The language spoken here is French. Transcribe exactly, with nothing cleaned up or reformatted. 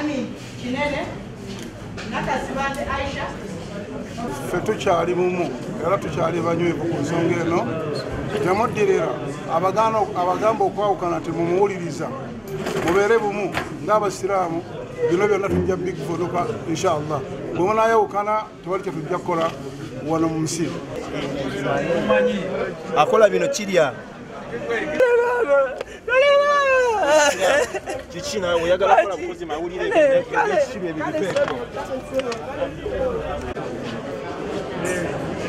Ami Chinene nakasibande Aisha fetu chali mumu era tuchali banywe kuzongeno jamodirira abagano abagambo kwa ukana temumuuliriza mubere bumu ndabasiramu bino byonna tujja big photo pa inshallah gomana yo kana twalike tujja kola wana mumsiri akola bino chilya Chichina, we are going to put him out. We need to get him.